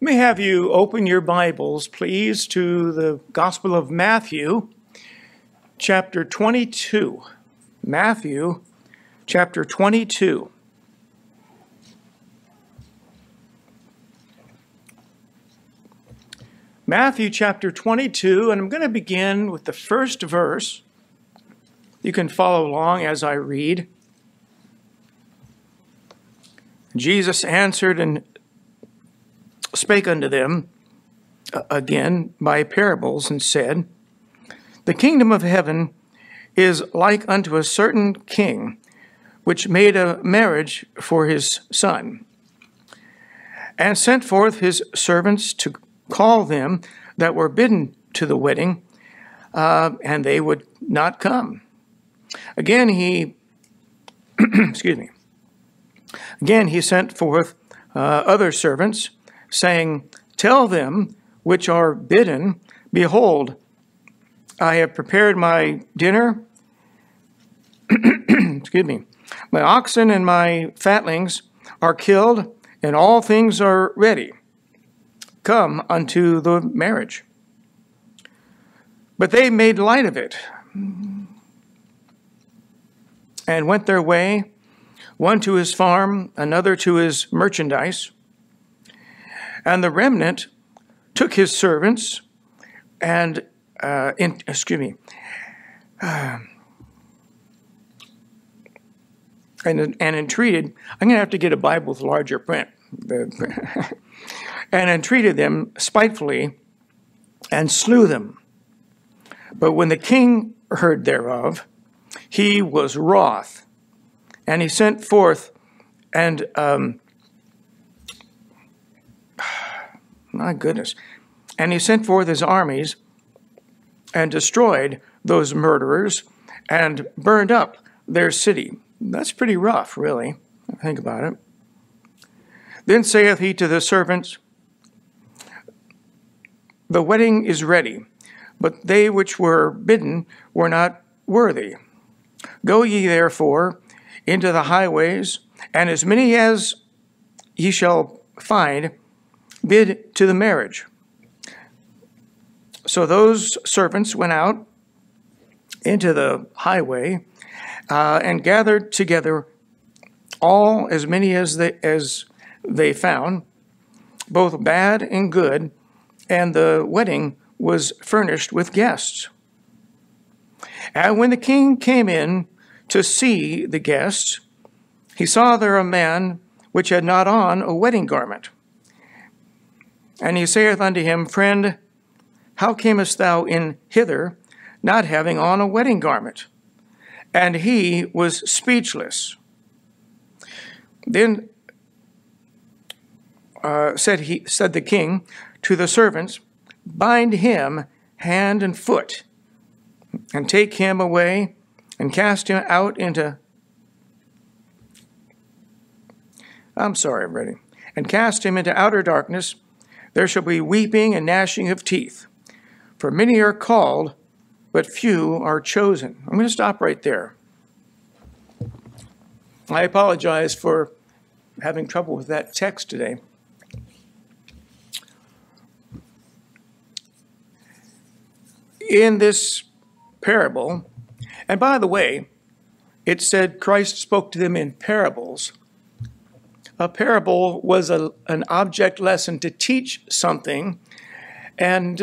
Let me have you open your Bibles, please, to the Gospel of Matthew, chapter 22. Matthew, chapter 22. Matthew, chapter 22, and I'm going to begin with the first verse. You can follow along as I read. Jesus answered and spake unto them again by parables, and said, The kingdom of heaven is like unto a certain king, which made a marriage for his son, and sent forth his servants to call them that were bidden to the wedding, and they would not come. Again he, Again he sent forth other servants, saying, Tell them which are bidden, Behold, I have prepared my dinner, my oxen and my fatlings are killed, and all things are ready. Come unto the marriage. But they made light of it, and went their way, one to his farm, another to his merchandise. And the remnant took his servants and, and entreated. I'm going to have to get a Bible with larger print. And entreated them spitefully and slew them. But when the king heard thereof, he was wroth, and he sent forth and he sent forth his armies and destroyed those murderers and burned up their city. That's pretty rough, really. Think about it. Then saith he to the servants, The wedding is ready, but they which were bidden were not worthy. Go ye therefore into the highways, and as many as ye shall find, bid to the marriage. So those servants went out into the highway and gathered together all as many as they found, both bad and good, and the wedding was furnished with guests. And when the king came in to see the guests, he saw there a man which had not on a wedding garment. And he saith unto him, Friend, how camest thou in hither, not having on a wedding garment? And he was speechless. Then said the king to the servants, Bind him hand and foot, and take him away, and cast him out into... And cast him into outer darkness. There shall be weeping and gnashing of teeth. For many are called, but few are chosen. I'm going to stop right there. I apologize for having trouble with that text today. In this parable, and by the way, it said Christ spoke to them in parables. A parable was an object lesson to teach something, and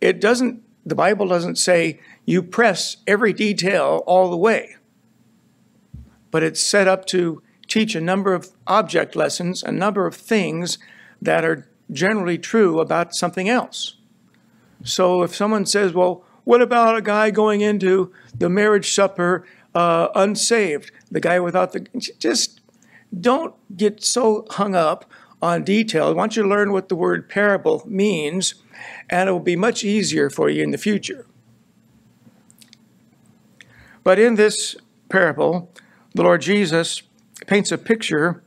it doesn't, the Bible doesn't say you press every detail all the way, but it's set up to teach a number of object lessons, a number of things that are generally true about something else. So if someone says, well, what about a guy going into the marriage supper unsaved, the guy without the, just don't get so hung up on detail. I want you to learn what the word parable means, and it will be much easier for you in the future. But in this parable, the Lord Jesus paints a picture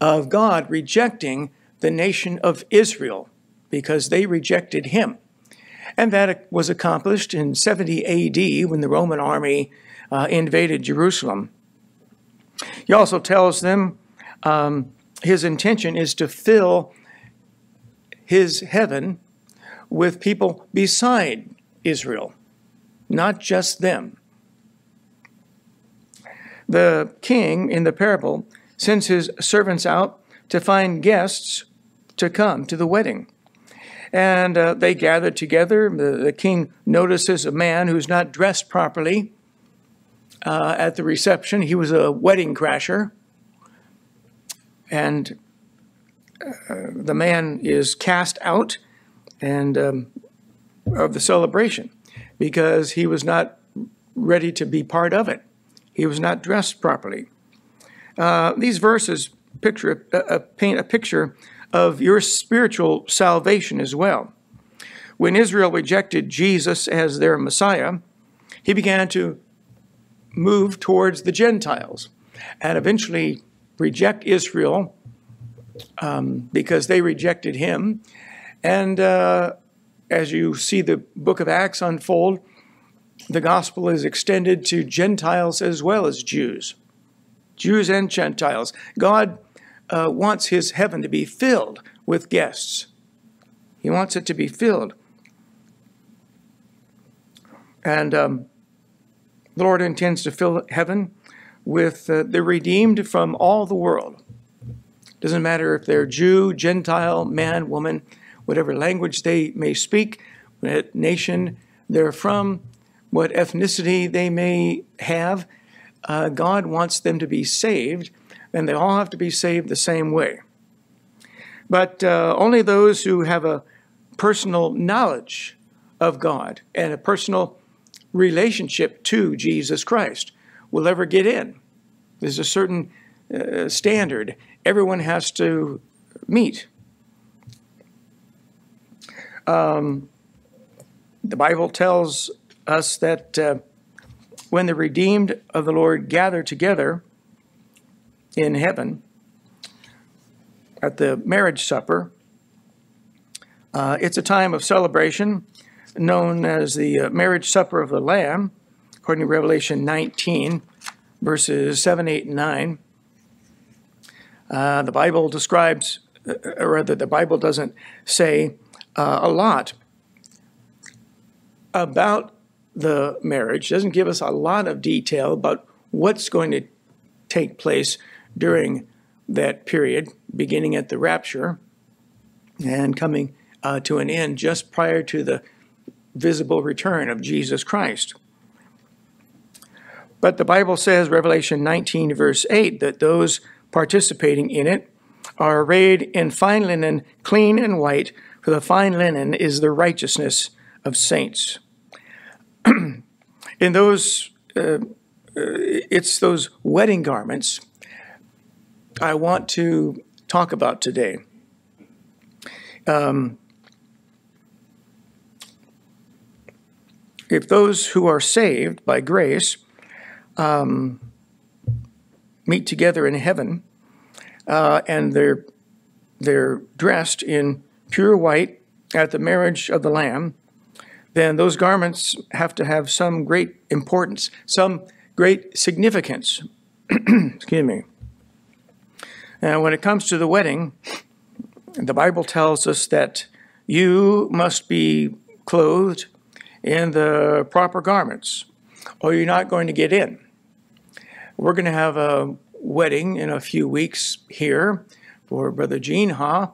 of God rejecting the nation of Israel because they rejected him. And that was accomplished in 70 AD when the Roman army invaded Jerusalem. He also tells them his intention is to fill his heaven with people beside Israel, not just them. The king in the parable sends his servants out to find guests to come to the wedding. And they gather together. The king notices a man who's not dressed properly at the reception. He was a wedding crasher. And the man is cast out and of the celebration because he was not ready to be part of it. He was not dressed properly. These verses paint a picture of your spiritual salvation as well. When Israel rejected Jesus as their Messiah, he began to move towards the Gentiles and eventually reject Israel because they rejected him. And as you see the book of Acts unfold, the gospel is extended to Gentiles as well as Jews. Jews and Gentiles. God wants his heaven to be filled with guests. He wants it to be filled. And the Lord intends to fill heaven with the redeemed from all the world. Doesn't matter if they're Jew, Gentile, man, woman, whatever language they may speak, what nation they're from, what ethnicity they may have. God wants them to be saved, and they all have to be saved the same way. But only those who have a personal knowledge of God and a personal relationship to Jesus Christ will ever get in. There's a certain standard everyone has to meet. The Bible tells us that when the redeemed of the Lord gather together in heaven at the marriage supper, it's a time of celebration known as the marriage supper of the Lamb, according to Revelation 19, verses 7, 8, and 9. The Bible describes, or rather the Bible doesn't say a lot about the marriage. It doesn't give us a lot of detail about what's going to take place during that period, beginning at the rapture and coming to an end just prior to the visible return of Jesus Christ. But the Bible says, Revelation 19, verse 8, that those participating in it are arrayed in fine linen, clean and white, for the fine linen is the righteousness of saints. In those, it's those wedding garments I want to talk about today. If those who are saved by grace meet together in heaven and they're dressed in pure white at the marriage of the Lamb, then those garments have to have some great importance, some great significance. Excuse me. And when it comes to the wedding, the Bible tells us that you must be clothed in the proper garments, or you're not going to get in. We're going to have a wedding in a few weeks here for Brother Gene Ha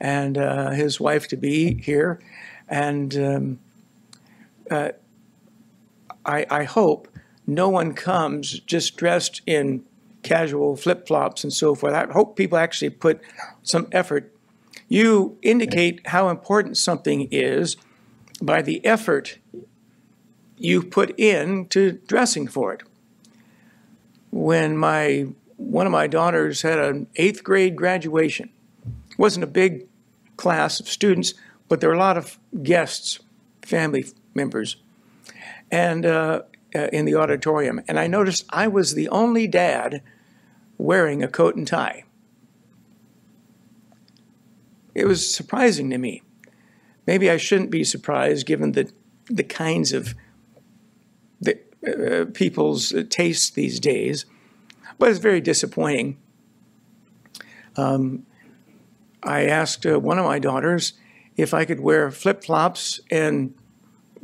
and his wife-to-be here. And I hope no one comes just dressed in casual flip-flops and so forth. I hope people actually put some effort. You indicate how important something is by the effort you put in to dressing for it. When one of my daughters had an 8th grade graduation, it wasn't a big class of students, but there were a lot of guests, family members, and in the auditorium. And I noticed I was the only dad wearing a coat and tie. It was surprising to me. Maybe I shouldn't be surprised given the kinds of people's tastes these days, but it's very disappointing. I asked one of my daughters if I could wear flip-flops and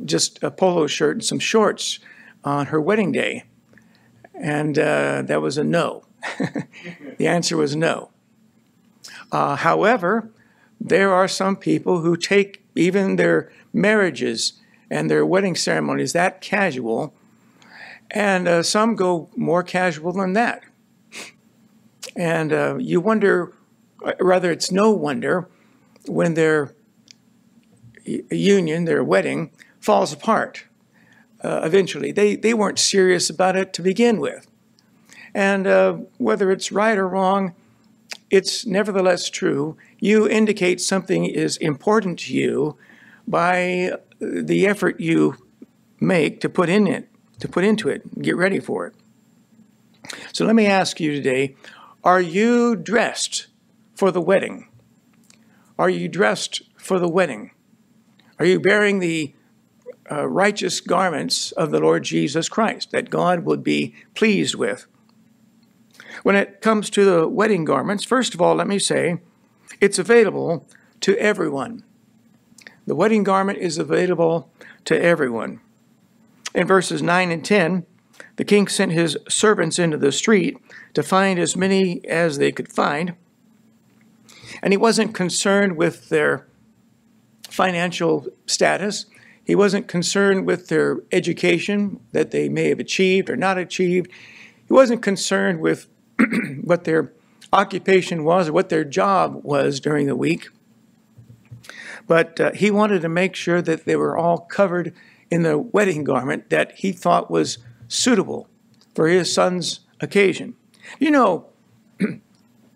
just a polo shirt and some shorts on her wedding day. And that was a no. The answer was no. However, there are some people who take even their marriages and their wedding ceremonies that casual, and some go more casual than that. And you wonder, rather it's no wonder, when their union, their wedding, falls apart eventually. They weren't serious about it to begin with. And whether it's right or wrong, it's nevertheless true. You indicate something is important to you by the effort you make to put in it, to put into it, get ready for it. So let me ask you today, are you dressed for the wedding? Are you dressed for the wedding? Are you bearing the righteous garments of the Lord Jesus Christ that God would be pleased with? When it comes to the wedding garments, first of all, let me say, it's available to everyone. The wedding garment is available to everyone. In verses 9 and 10, the king sent his servants into the street to find as many as they could find. And he wasn't concerned with their financial status. He wasn't concerned with their education that they may have achieved or not achieved. He wasn't concerned with what their occupation was or what their job was during the week. But he wanted to make sure that they were all covered in the wedding garment that he thought was suitable for his son's occasion. You know,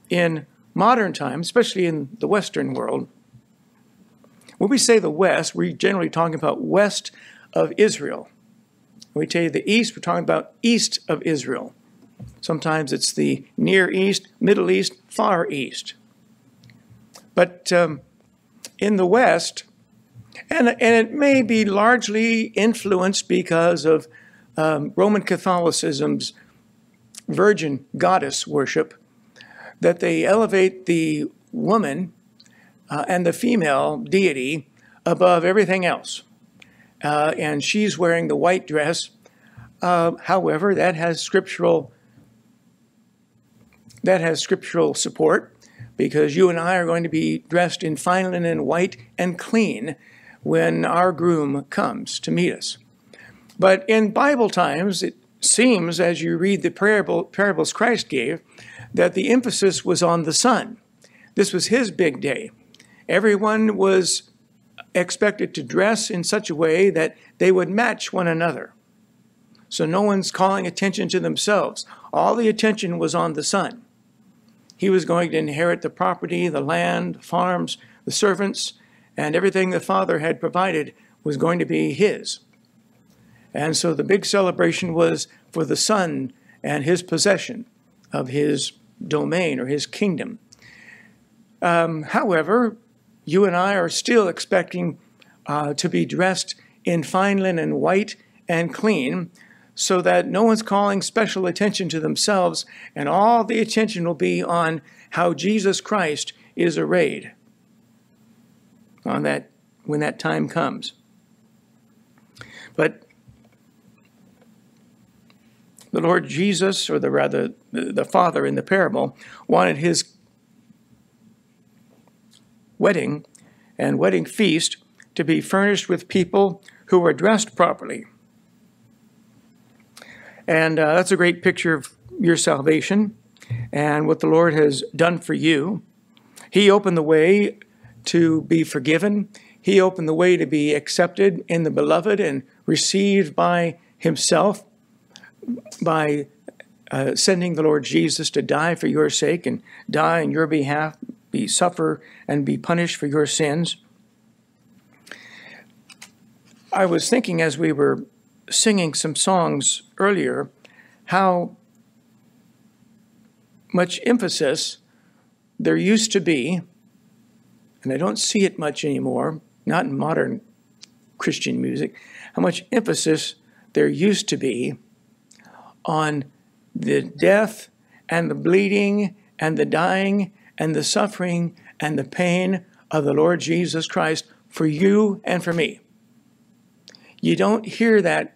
in modern times, especially in the Western world, when we say the West, we're generally talking about west of Israel. When we tell you the East, we're talking about east of Israel. Sometimes it's the Near East, Middle East, Far East. But in the West, and it may be largely influenced because of Roman Catholicism's virgin goddess worship, that they elevate the woman and the female deity above everything else. And she's wearing the white dress. However, that has scriptural support, because you and I are going to be dressed in fine linen, white and clean, when our groom comes to meet us. But in Bible times, it seems, as you read the parables Christ gave, that the emphasis was on the son. This was his big day. Everyone was expected to dress in such a way that they would match one another. So no one's calling attention to themselves. All the attention was on the son. He was going to inherit the property, the land, farms, the servants, and everything the father had provided was going to be his. And so the big celebration was for the son and his possession of his domain or his kingdom. However, you and I are still expecting to be dressed in fine linen, white and clean, so that no one's calling special attention to themselves, and all the attention will be on how Jesus Christ is arrayed on that, when that time comes. But the Lord Jesus, or rather the Father in the parable, wanted his wedding and wedding feast to be furnished with people who were dressed properly. And that's a great picture of your salvation and what the Lord has done for you. He opened the way to be forgiven. He opened the way to be accepted in the beloved and received by himself by sending the Lord Jesus to die for your sake and die on your behalf, be suffer and be punished for your sins. I was thinking as we were singing some songs earlier how much emphasis there used to be, and I don't see it much anymore, not in modern Christian music, how much emphasis there used to be on the death and the bleeding and the dying and the suffering and the pain of the Lord Jesus Christ for you and for me. You don't hear that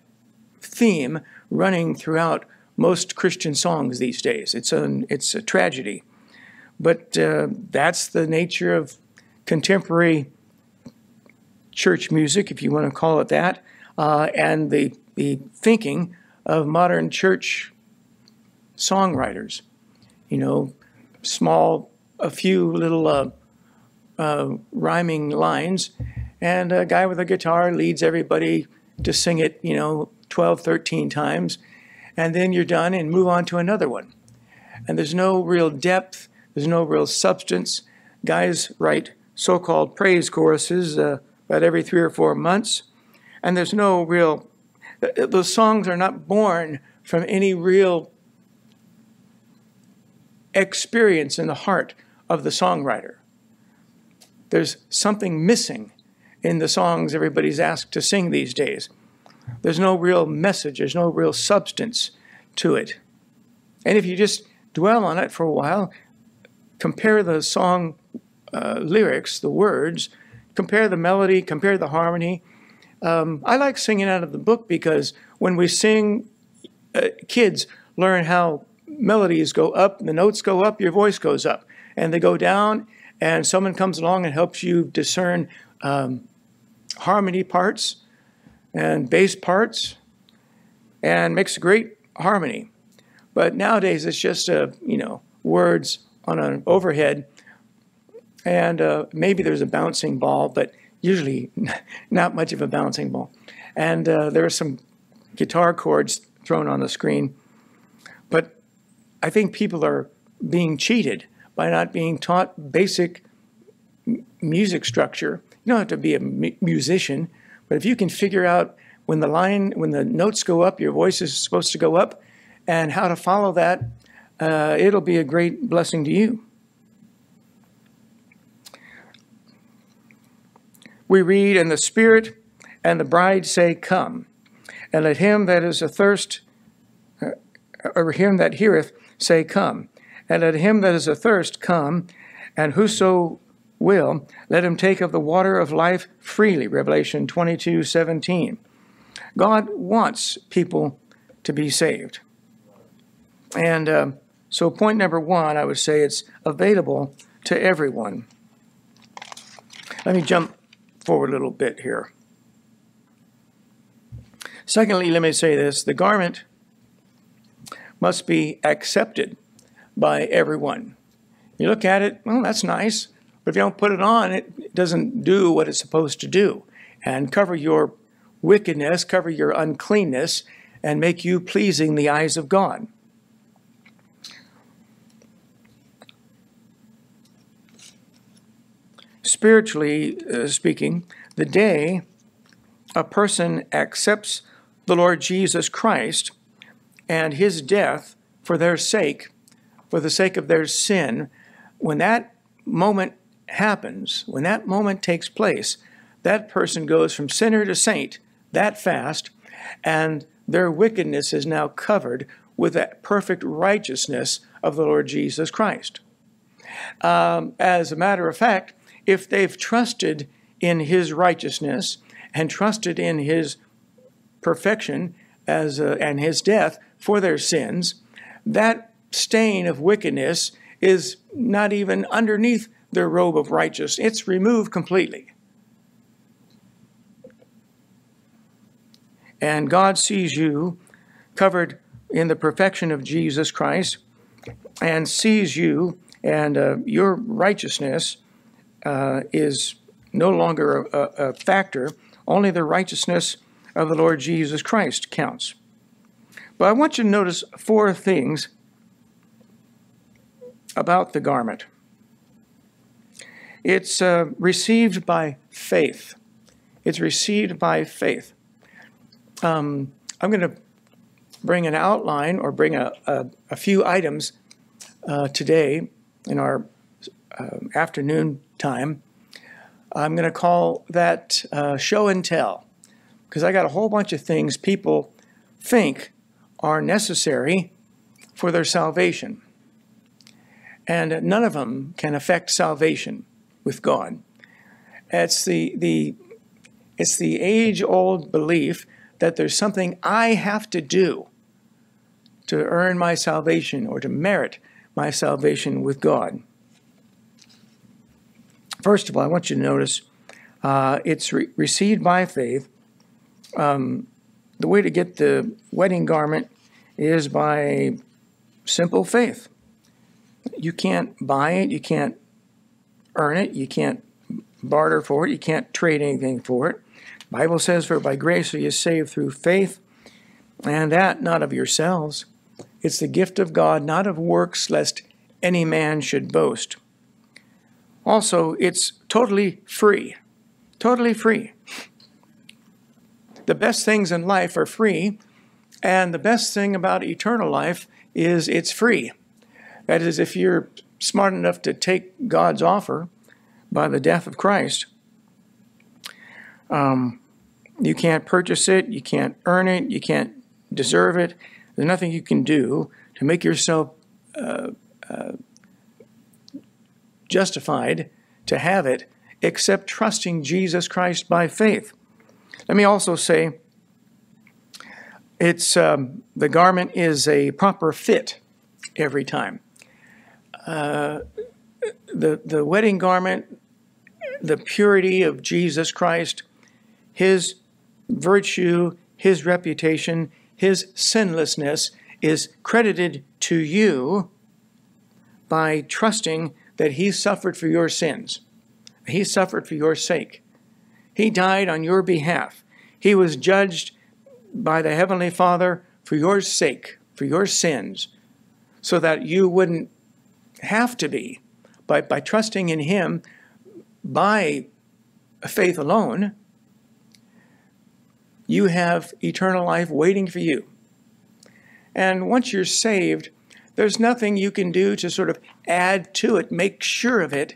theme running throughout most Christian songs these days. It's a tragedy. But that's the nature of contemporary church music, if you want to call it that, and the thinking of modern church songwriters. You know, a few little rhyming lines, and a guy with a guitar leads everybody to sing it, you know, 12, 13 times, and then you're done and move on to another one. And there's no real depth, there's no real substance. Guys write so-called praise choruses about every 3 or 4 months, and there's no real, those songs are not born from any real experience in the heart of the songwriter. There's something missing in the songs everybody's asked to sing these days. There's no real message, there's no real substance to it. And if you just dwell on it for a while, compare the song lyrics, the words, compare the melody, compare the harmony. I like singing out of the book because when we sing, kids learn how melodies go up, the notes go up, your voice goes up, and they go down, and someone comes along and helps you discern harmony parts and bass parts and makes a great harmony. But nowadays it's just, you know, words on an overhead, and maybe there's a bouncing ball, but usually not much of a bouncing ball. And there are some guitar chords thrown on the screen. But I think people are being cheated by not being taught basic music structure. You don't have to be a musician, but if you can figure out when the notes go up, your voice is supposed to go up, and how to follow that, it'll be a great blessing to you. We read, "And the Spirit and the bride say, Come. And let him that is athirst, or him that heareth, say, Come. And let him that is athirst come, and whoso will, let him take of the water of life freely." Revelation 22:17. God wants people to be saved. And so point number one, I would say it's available to everyone. Let me jump forward a little bit here. Secondly, let me say this. The garment must be accepted by everyone. You look at it, well, that's nice. But if you don't put it on, it doesn't do what it's supposed to do and cover your wickedness, cover your uncleanness, and make you pleasing the eyes of God. Spiritually speaking, the day a person accepts the Lord Jesus Christ and his death for their sake, for the sake of their sin, when that moment happens, when that moment takes place, that person goes from sinner to saint that fast, and their wickedness is now covered with that perfect righteousness of the Lord Jesus Christ. As a matter of fact, if they've trusted in his righteousness and trusted in his perfection and his death for their sins, that stain of wickedness is not even underneath their robe of righteousness. It's removed completely. And God sees you covered in the perfection of Jesus Christ and sees you, and your righteousness is no longer a factor. Only the righteousness of the Lord Jesus Christ counts. But I want you to notice 4 things about the garment. It's received by faith. It's received by faith. I'm going to bring an outline or bring a few items today in our afternoon time. I'm going to call that show and tell, because I got a whole bunch of things people think are necessary for their salvation. And none of them can affect salvation with God. It's the age-old belief that there's something I have to do to earn my salvation or to merit my salvation with God. First of all, I want you to notice it's received by faith. The way to get the wedding garment is by simple faith. You can't buy it. You can't earn it. You can't barter for it. You can't trade anything for it. The Bible says, "For by grace are you saved through faith, and that not of yourselves. It's the gift of God, not of works, lest any man should boast." Also, it's totally free. Totally free. The best things in life are free, and the best thing about eternal life is it's free. That is, if you're smart enough to take God's offer by the death of Christ. You can't purchase it, you can't earn it, you can't deserve it. There's nothing you can do to make yourself justified to have it, except trusting Jesus Christ by faith. Let me also say, it's the garment is a proper fit every time. The wedding garment, the purity of Jesus Christ, his virtue, his reputation, his sinlessness is credited to you by trusting that he suffered for your sins. He suffered for your sake. He died on your behalf. He was judged by the Heavenly Father for your sake, for your sins, so that you wouldn't have to be. By trusting in him, by faith alone, you have eternal life waiting for you. And once you're saved, there's nothing you can do to sort of add to it, make sure of it.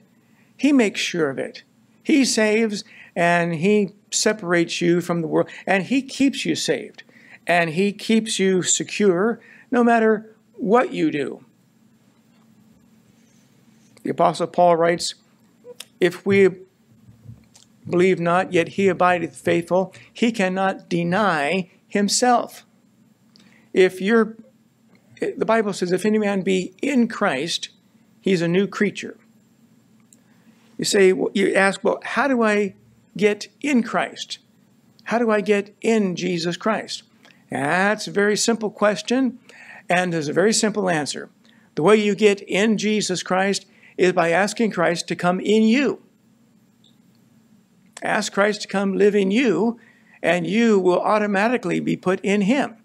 He makes sure of it. He saves, and he separates you from the world, and he keeps you saved, and he keeps you secure no matter what you do. The Apostle Paul writes, "If we believe not, yet he abideth faithful, he cannot deny himself." The Bible says, if any man be in Christ, he's a new creature. You say, you ask, well, how do I get in Christ? How do I get in Jesus Christ? That's a very simple question, and there's a very simple answer. The way you get in Jesus Christ is by asking Christ to come in you. Ask Christ to come live in you, and you will automatically be put in him.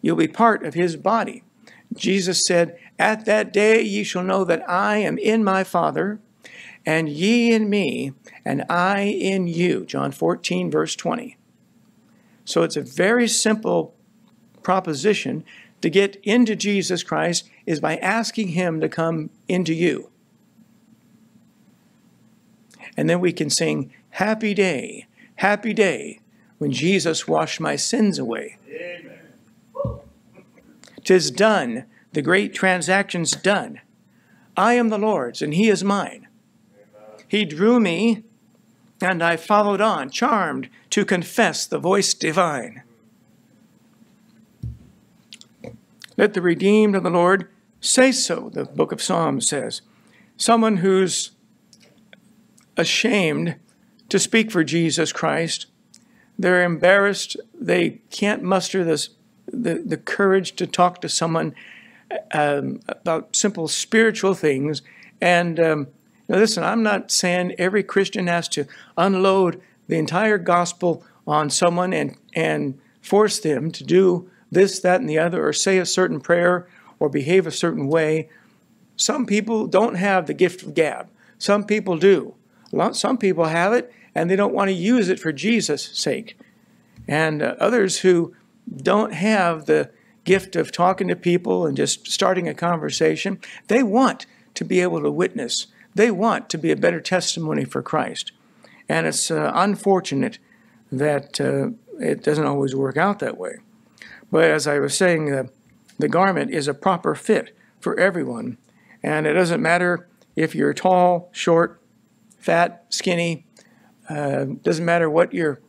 You'll be part of his body. Jesus said, "At that day ye shall know that I am in my Father, and ye in me, and I in you." John 14, verse 20. So it's a very simple proposition. To get into Jesus Christ is by asking him to come into you. And then we can sing, happy day, when Jesus washed my sins away. Amen. 'Tis done, the great transaction's done. I am the Lord's, and he is mine. He drew me, and I followed on, charmed to confess the voice divine. Let the redeemed of the Lord say so, the book of Psalms says. Someone who's ashamed to speak for Jesus Christ, they're embarrassed, they can't muster the courage to talk to someone about simple spiritual things, and now listen, I'm not saying every Christian has to unload the entire gospel on someone and force them to do this, that, and the other, or say a certain prayer, or behave a certain way. Some people don't have the gift of gab. Some people do. Some people have it, and they don't want to use it for Jesus' sake. And others who don't have the gift of talking to people and just starting a conversation, they want to be able to witness. They want to be a better testimony for Christ. And it's unfortunate that it doesn't always work out that way. But as I was saying, the garment is a proper fit for everyone. And it doesn't matter if you're tall, short, fat, skinny, Doesn't matter what your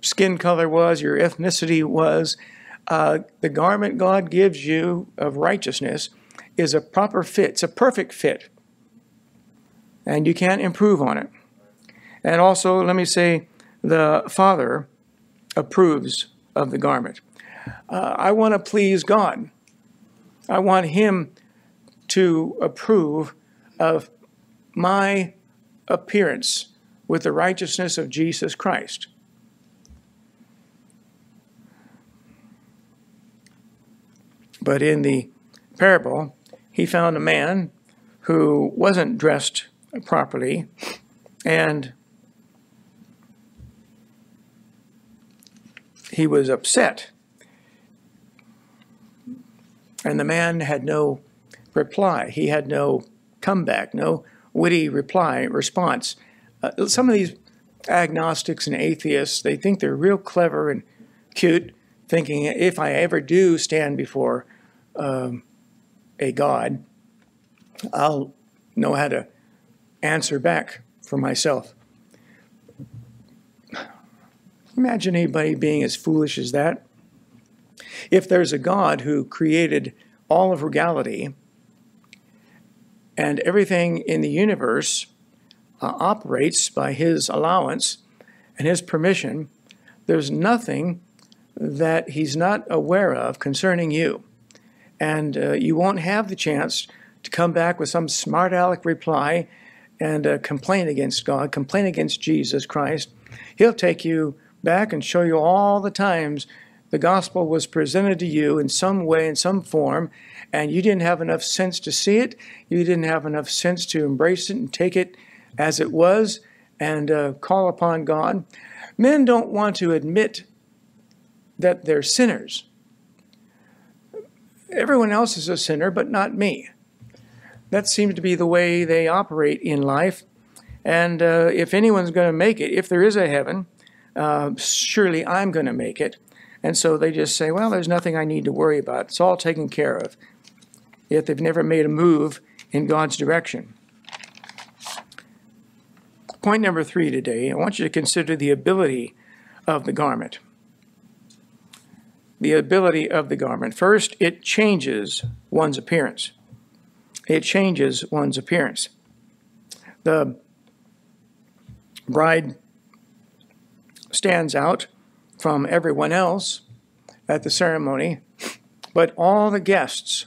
skin color was, your ethnicity was. The garment God gives you of righteousness is a proper fit. It's a perfect fit. And you can't improve on it. And also, let me say, the Father approves of the garment. I want to please God. I want Him to approve of my appearance with the righteousness of Jesus Christ. But in the parable, he found a man who wasn't dressed properly, and he was upset. And the man had no reply. He had no comeback, no witty response. Some of these agnostics and atheists, they think they're real clever and cute, thinking if I ever do stand before a God, I'll know how to answer back for myself. Imagine anybody being as foolish as that. If there's a God who created all of reality and everything in the universe operates by His allowance and His permission, there's nothing that He's not aware of concerning you. And you won't have the chance to come back with some smart aleck reply and complain against God, complain against Jesus Christ. He'll take you back and show you all the times the gospel was presented to you in some way, in some form, and you didn't have enough sense to see it. You didn't have enough sense to embrace it and take it as it was and call upon God. Men don't want to admit that they're sinners. Everyone else is a sinner, but not me. That seems to be the way they operate in life. And if anyone's going to make it, if there is a heaven, surely I'm going to make it. And so they just say, well, there's nothing I need to worry about. It's all taken care of. Yet they've never made a move in God's direction. Point number 3 today, I want you to consider the ability of the garment. The ability of the garment. First, it changes one's appearance. It changes one's appearance. The bride stands out from everyone else at the ceremony, but all the guests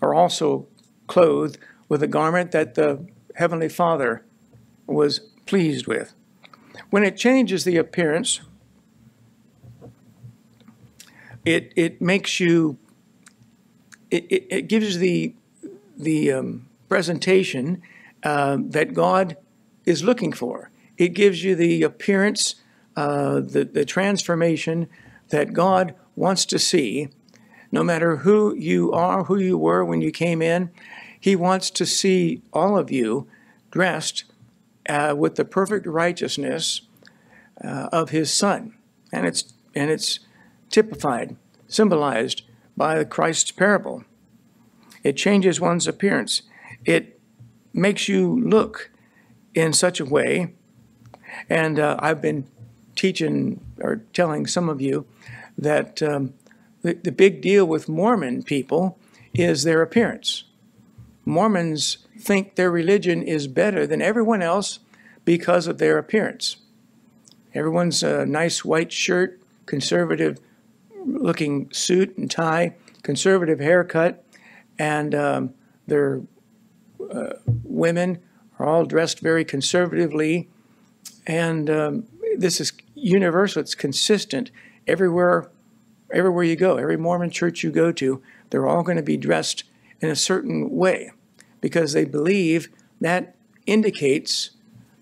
are also clothed with a garment that the Heavenly Father was pleased with. When it changes the appearance, it gives the presentation that God is looking for. It gives you the appearance, the transformation that God wants to see. No matter who you are, who you were when you came in, He wants to see all of you dressed with the perfect righteousness of His Son. And it's typified, symbolized by the Christ's parable. It changes one's appearance. It makes you look in such a way. And I've been teaching or telling some of you that the big deal with Mormon people is their appearance. Mormons think their religion is better than everyone else because of their appearance. Everyone's a nice white shirt, conservative looking suit and tie, conservative haircut, and their women are all dressed very conservatively. And this is universal. It's consistent everywhere you go. Every Mormon church you go to, they're all going to be dressed in a certain way because they believe that indicates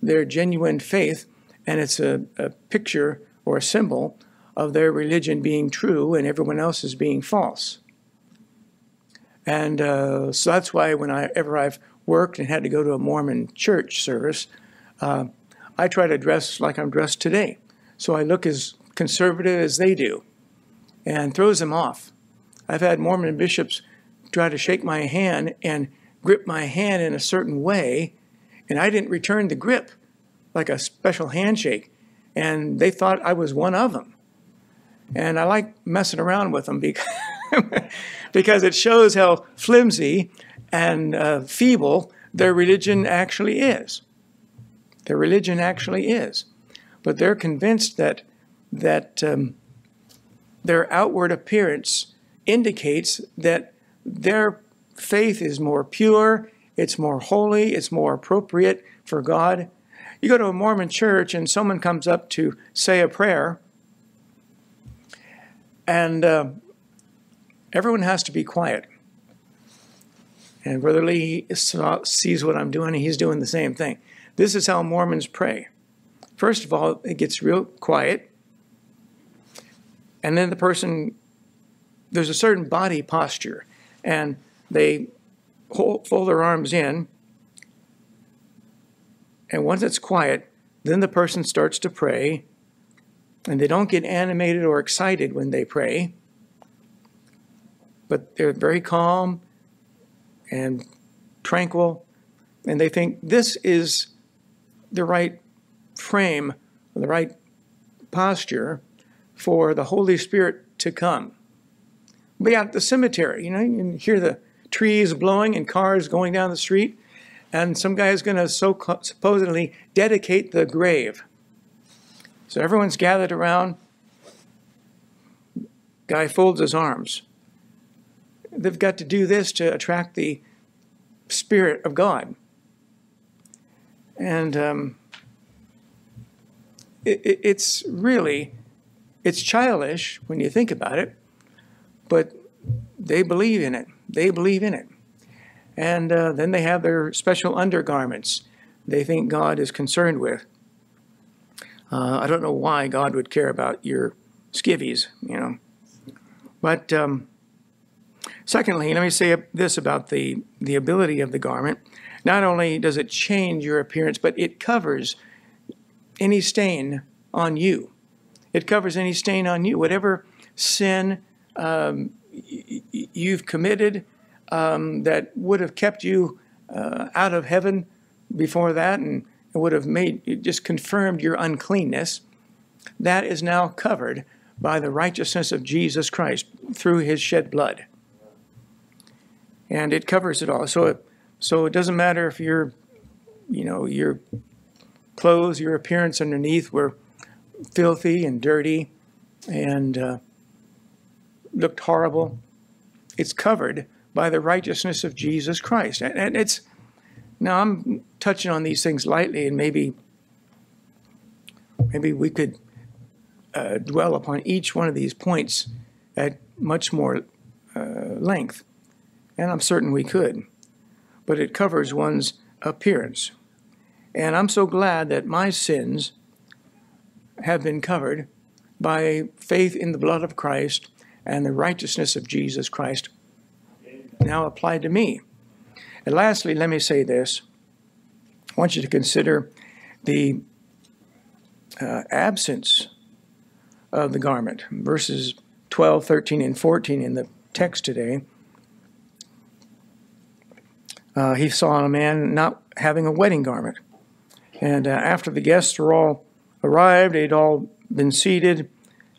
their genuine faith, and it's a picture or a symbol of their religion being true and everyone else's being false. And so that's why whenever I've worked and had to go to a Mormon church service, I try to dress like I'm dressed today. So I look as conservative as they do and throws them off. I've had Mormon bishops try to shake my hand and grip my hand in a certain way and I didn't return the grip like a special handshake, and they thought I was one of them. And I like messing around with them because, because it shows how flimsy and feeble their religion actually is. Their religion actually is. But they're convinced that, their outward appearance indicates that their faith is more pure, it's more holy, it's more appropriate for God. You go to a Mormon church and someone comes up to say a prayer, and everyone has to be quiet. And Brother Lee sees what I'm doing, and he's doing the same thing. This is how Mormons pray. First of all, it gets real quiet, and then the person, there's a certain body posture, and they fold their arms in, and once it's quiet, then the person starts to pray, and they don't get animated or excited when they pray, but they're very calm and tranquil, and they think this is the right frame, the right posture for the Holy Spirit to come. Be out at the cemetery, you know, you can hear the trees blowing and cars going down the street, and some guy is going to supposedly dedicate the grave. So everyone's gathered around. Guy folds his arms. They've got to do this to attract the Spirit of God. And it's really, it's childish when you think about it, but they believe in it. They believe in it. And then they have their special undergarments they think God is concerned with. I don't know why God would care about your skivvies, you know. But secondly, let me say this about the ability of the garment. Not only does it change your appearance, but it covers any stain on you. It covers any stain on you. Whatever sin you've committed that would have kept you out of heaven before that, and it would have made, it just confirmed your uncleanness, that is now covered by the righteousness of Jesus Christ through his shed blood. And it covers it all. So it doesn't matter if your, you know, your clothes, your appearance underneath were filthy and dirty and looked horrible. It's covered by the righteousness of Jesus Christ. And it's, now I'm touching on these things lightly, and maybe we could dwell upon each one of these points at much more length. And I'm certain we could. But it covers one's appearance. And I'm so glad that my sins have been covered by faith in the blood of Christ and the righteousness of Jesus Christ now applied to me. And lastly, let me say this. I want you to consider the absence of the garment. Verses 12, 13, and 14 in the text today. He saw a man not having a wedding garment. And after the guests were all arrived, they'd all been seated,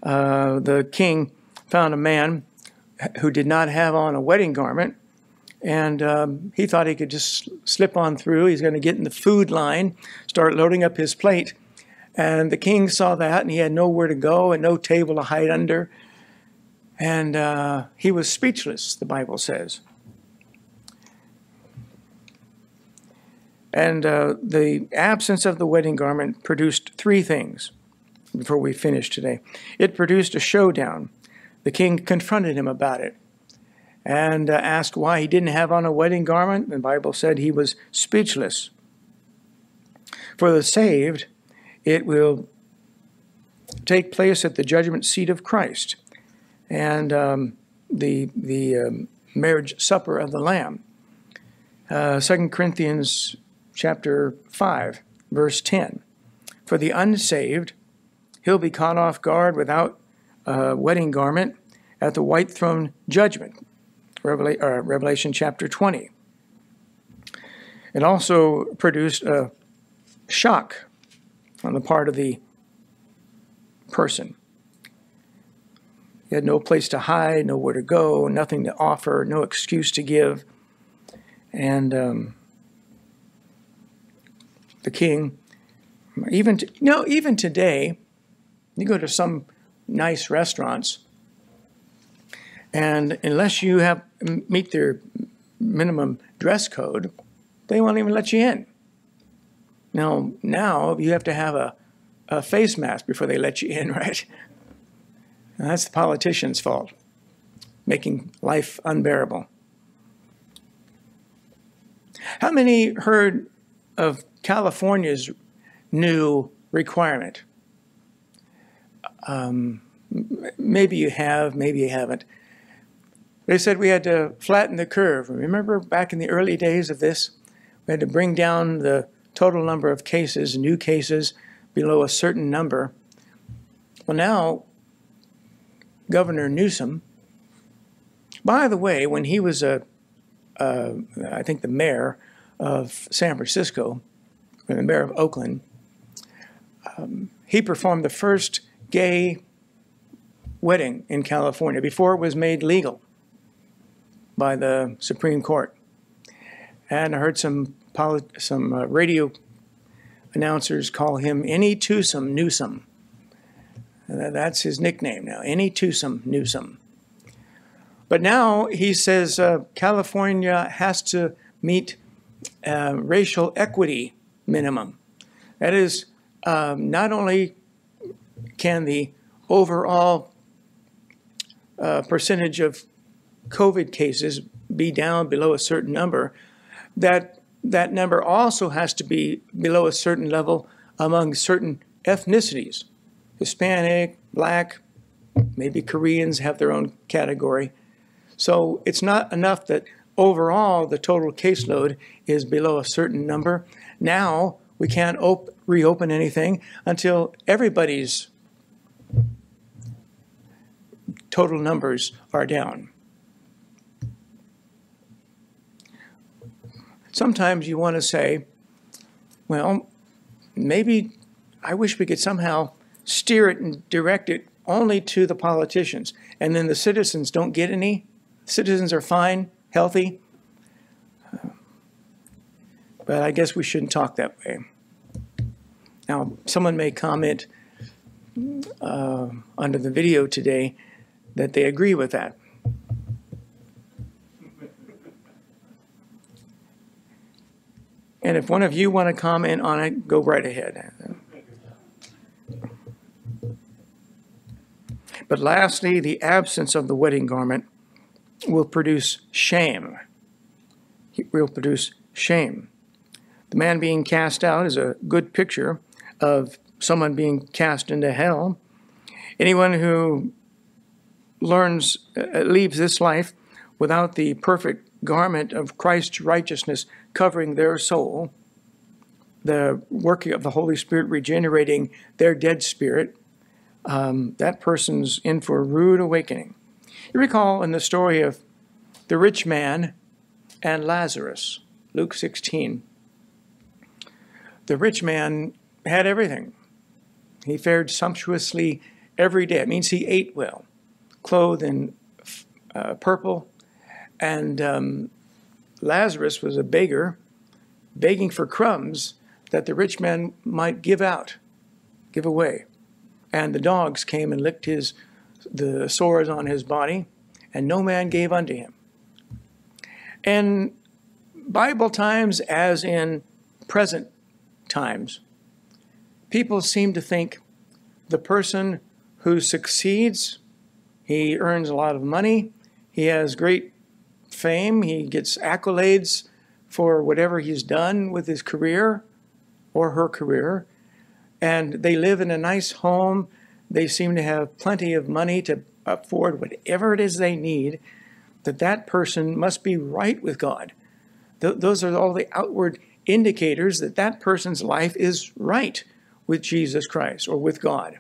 the king found a man who did not have on a wedding garment, and he thought he could just slip on through. He's going to get in the food line, start loading up his plate. And the king saw that, and he had nowhere to go and no table to hide under. And he was speechless, the Bible says. And the absence of the wedding garment produced three things before we finish today. It produced a showdown. The king confronted him about it and asked why he didn't have on a wedding garment. The Bible said he was speechless. For the saved, it will take place at the judgment seat of Christ and the marriage supper of the Lamb. 2 Corinthians chapter 5, verse 10. For the unsaved, he'll be caught off guard without wedding garment at the white throne judgment, Revelation chapter 20. It also produced a shock on the part of the person. He had no place to hide, nowhere to go, nothing to offer, no excuse to give. And the king, even today, you go to some nice restaurants, and unless you meet their minimum dress code, they won't even let you in. Now you have to have a face mask before they let you in, right? And that's the politician's fault, making life unbearable. How many heard of California's new requirement? Maybe you have, maybe you haven't. They said we had to flatten the curve. Remember back in the early days of this? We had to bring down the total number of cases, new cases, below a certain number. Well, now, Governor Newsom, by the way, when he was I think the mayor of San Francisco, or the mayor of Oakland, he performed the first gay wedding in California before it was made legal by the Supreme Court. And I heard some radio announcers call him Any Twosome Newsom. That's his nickname now, Any Twosome Newsom. But now he says California has to meet racial equity minimum. That is, not only can the overall percentage of COVID cases be down below a certain number, that number also has to be below a certain level among certain ethnicities. Hispanic, Black, maybe Koreans have their own category. So it's not enough that overall the total caseload is below a certain number. Now we can't reopen anything until everybody's total numbers are down. Sometimes you want to say, well, maybe I wish we could somehow steer it and direct it only to the politicians, and then the citizens don't get any. Citizens are fine, healthy. But I guess we shouldn't talk that way. Now, someone may comment under the video today that they agree with that. And if one of you want to comment on it, go right ahead. But lastly, the absence of the wedding garment will produce shame. It will produce shame. The man being cast out is a good picture of someone being cast into hell. Anyone who leaves this life without the perfect garment of Christ's righteousness covering their soul, the working of the Holy Spirit regenerating their dead spirit, that person's in for a rude awakening. You recall in the story of the rich man and Lazarus, Luke 16. The rich man had everything. He fared sumptuously every day. It means he ate well, clothed in purple. And Lazarus was a beggar, begging for crumbs that the rich man might give away. And the dogs came and licked the sores on his body, and no man gave unto him. In Bible times, as in present times, people seem to think the person who succeeds, he earns a lot of money, he has great fame, he gets accolades for whatever he's done with his career or her career, and they live in a nice home, they seem to have plenty of money to afford whatever it is they need, that person must be right with God. Those are all the outward indicators that person's life is right with Jesus Christ or with God.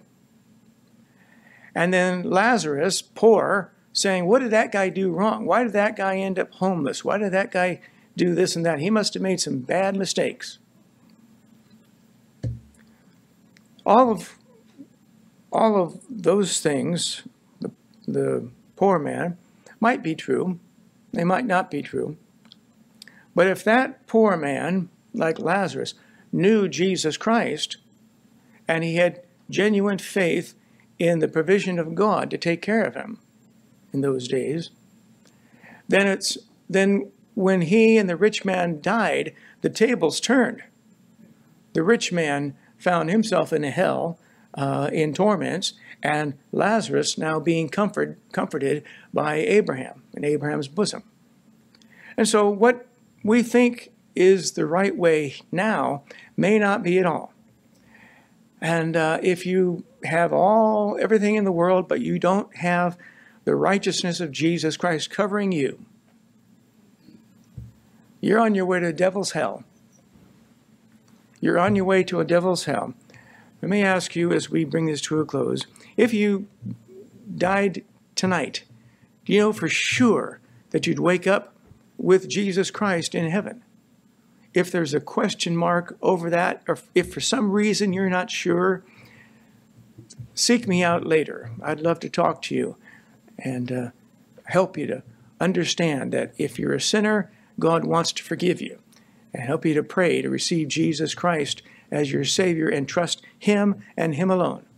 And then Lazarus, poor, saying, what did that guy do wrong? Why did that guy end up homeless? Why did that guy do this and that. He must have made some bad mistakes. All of those things, the poor man, might be true. They might not be true. But if that poor man, like Lazarus, knew Jesus Christ, and he had genuine faith in the provision of God to take care of him in those days, then when he and the rich man died, the tables turned. The rich man found himself in hell, in torments, and Lazarus now being comforted by Abraham, in Abraham's bosom. And so what we think is the right way now may not be at all. And if you have everything in the world, but you don't have the righteousness of Jesus Christ covering you, you're on your way to the devil's hell. You're on your way to a devil's hell. Let me ask you, as we bring this to a close, if you died tonight, do you know for sure that you'd wake up with Jesus Christ in heaven? If there's a question mark over that, or if for some reason you're not sure, seek me out later. I'd love to talk to you and help you to understand that if you're a sinner, God wants to forgive you, and help you to pray to receive Jesus Christ as your Savior and trust Him and Him alone.